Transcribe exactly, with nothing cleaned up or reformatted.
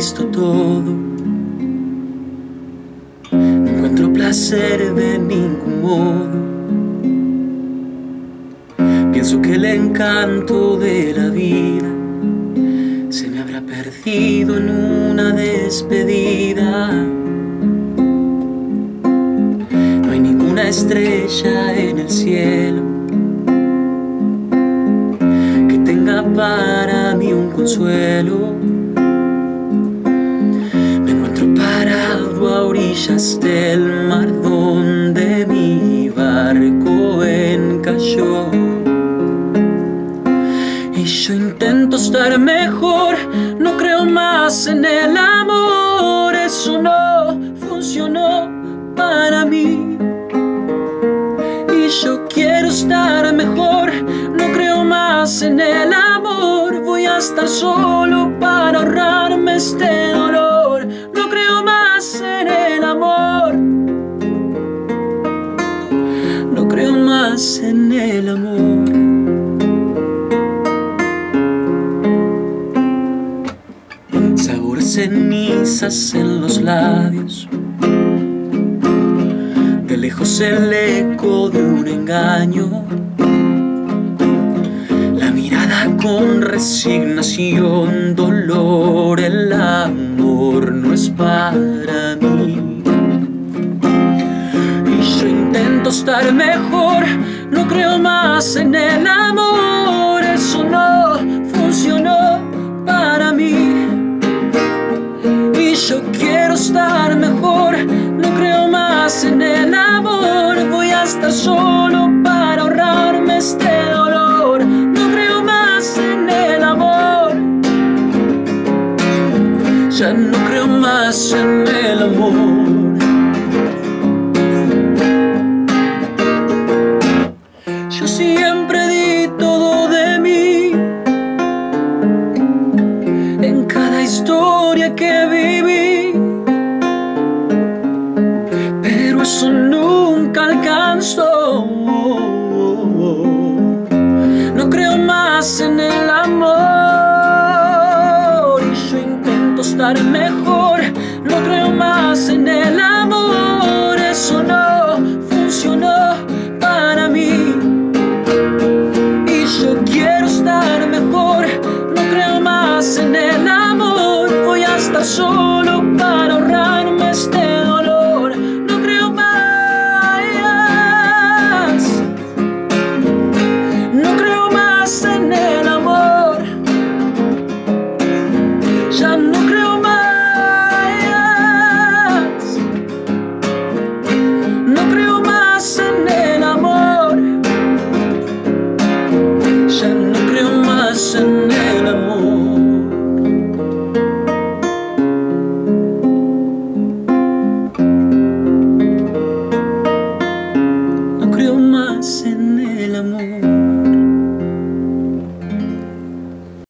visto todo. No encuentro placer de ningún modo. Pienso que el encanto de la vida se me habrá perdido en una despedida. No hay ninguna estrella en el cielo que tenga para mí un consuelo. Me encuentro parado a orillas del mar donde mi barco encalló. Y yo intento estar mejor, no creo más en el amor. Eso no funcionó para mí. Y yo quiero estar mejor, no creo más en el amor. Voy a estar solo para ahorrarme este dolor. No creo más en el amor. No creo más en el amor. Cenizas en los labios, de lejos el eco de un engaño, la mirada con resignación, dolor, el amor no es para mí. Y yo intento estar mejor, no creo más en el amor, eso no funcionó para mí. Yo quiero estar mejor, no creo más en el amor. Voy a estar solo para ahorrarme este dolor. No creo más en el amor. Ya no creo más en el amor. Yo siempre di todo de mí en cada historia que vi. Eso nunca alcanzó. No creo más en el amor. Y yo intento estar mejor, no creo más en el amor. Eso no funcionó para mí. Y yo quiero estar mejor, no creo más en el amor. Voy a estar solo para ahorrarme este